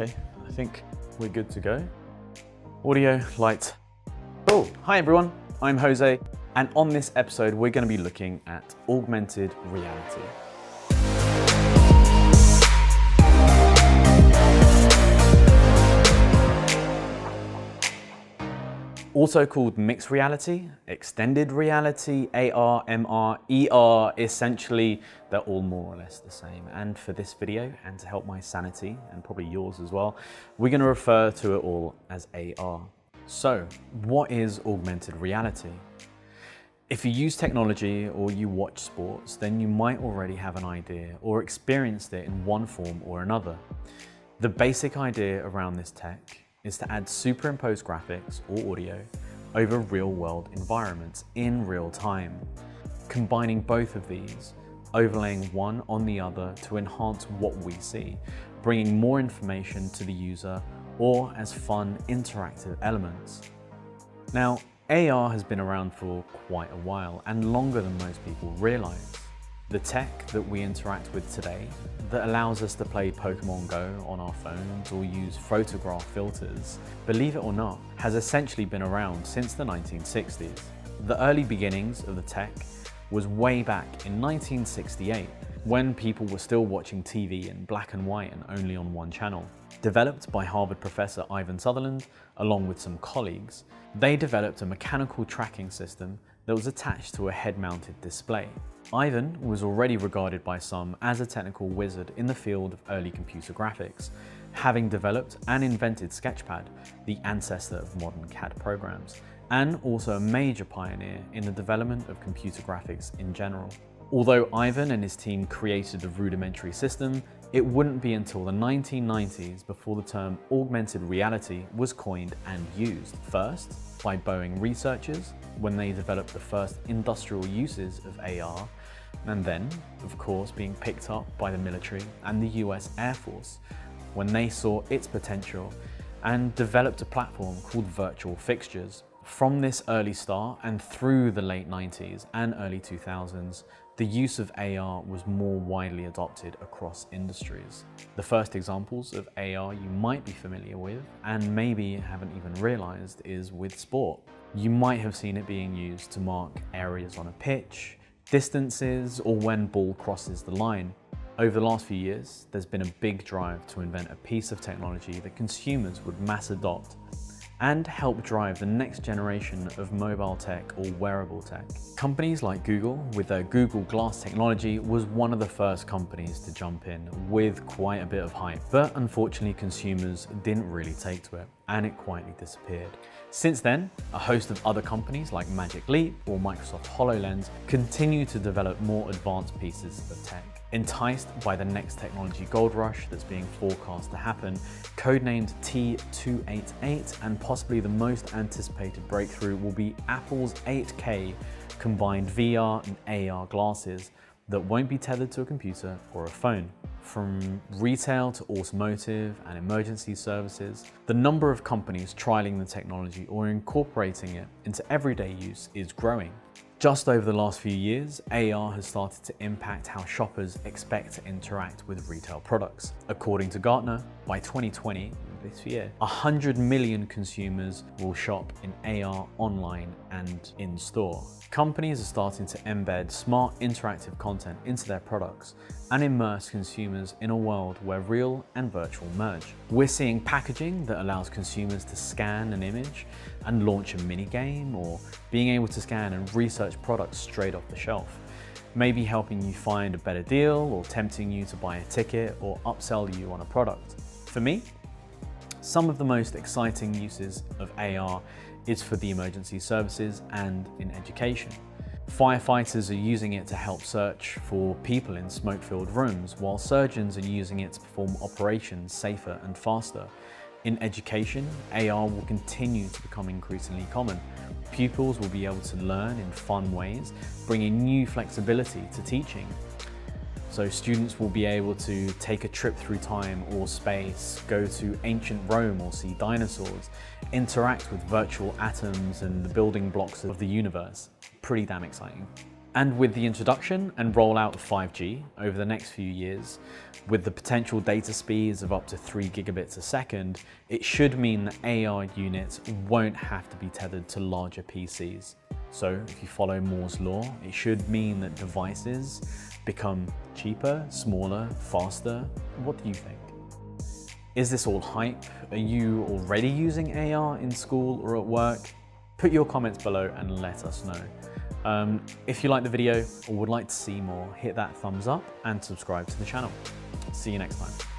Okay, I think we're good to go. Audio, light. Oh, hi everyone, I'm Jose, and on this episode, we're going to be looking at augmented reality. Also called mixed reality, extended reality, AR, MR, ER, essentially, they're all more or less the same. And for this video, and to help my sanity, and probably yours as well, we're going to refer to it all as AR. So, what is augmented reality? If you use technology or you watch sports, then you might already have an idea or experienced it in one form or another. The basic idea around this tech is to add superimposed graphics or audio over real-world environments in real time. Combining both of these, overlaying one on the other to enhance what we see, bringing more information to the user or as fun interactive elements. Now, AR has been around for quite a while and longer than most people realize. The tech that we interact with today that allows us to play Pokemon Go on our phones or use photograph filters, believe it or not, has essentially been around since the 1960s. The early beginnings of the tech was way back in 1968, when people were still watching TV in black and white and only on one channel. Developed by Harvard professor Ivan Sutherland, along with some colleagues, they developed a mechanical tracking system that was attached to a head-mounted display. Ivan was already regarded by some as a technical wizard in the field of early computer graphics, having developed and invented Sketchpad, the ancestor of modern CAD programs, and also a major pioneer in the development of computer graphics in general. Although Ivan and his team created the rudimentary system, it wouldn't be until the 1990s before the term augmented reality was coined and used, first by Boeing researchers when they developed the first industrial uses of AR, and then, of course, being picked up by the military and the US Air Force when they saw its potential and developed a platform called Virtual Fixtures. From this early start and through the late 90s and early 2000s, the use of AR was more widely adopted across industries. The first examples of AR you might be familiar with and maybe haven't even realized is with sport. You might have seen it being used to mark areas on a pitch, distances, or when ball crosses the line. Over the last few years, there's been a big drive to invent a piece of technology that consumers would mass adopt and help drive the next generation of mobile tech or wearable tech. Companies like Google, with their Google Glass technology, was one of the first companies to jump in with quite a bit of hype, but unfortunately consumers didn't really take to it and it quietly disappeared. Since then, a host of other companies like Magic Leap or Microsoft HoloLens continue to develop more advanced pieces of tech. Enticed by the next technology gold rush that's being forecast to happen, codenamed T288, and possibly the most anticipated breakthrough will be Apple's 8K combined VR and AR glasses that won't be tethered to a computer or a phone. From retail to automotive and emergency services, the number of companies trialing the technology or incorporating it into everyday use is growing. Just over the last few years, AR has started to impact how shoppers expect to interact with retail products. According to Gartner, by 2020, this year, 100 million consumers will shop in AR online and in store. Companies are starting to embed smart interactive content into their products and immerse consumers in a world where real and virtual merge. We're seeing packaging that allows consumers to scan an image and launch a mini game, or being able to scan and research products straight off the shelf, maybe helping you find a better deal or tempting you to buy a ticket or upsell you on a product. For me, some of the most exciting uses of AR is for the emergency services and in education. Firefighters are using it to help search for people in smoke-filled rooms, while surgeons are using it to perform operations safer and faster. In education, AR will continue to become increasingly common. Pupils will be able to learn in fun ways, bringing new flexibility to teaching. So students will be able to take a trip through time or space, go to ancient Rome or see dinosaurs, interact with virtual atoms and the building blocks of the universe. Pretty damn exciting. And with the introduction and rollout of 5G over the next few years, with the potential data speeds of up to 3 gigabits a second, it should mean that AR units won't have to be tethered to larger PCs. So if you follow Moore's law, it should mean that devices become cheaper, smaller, faster. What do you think? Is this all hype? Are you already using AR in school or at work? Put your comments below and let us know. If you liked the video or would like to see more, hit that thumbs up and subscribe to the channel. See you next time.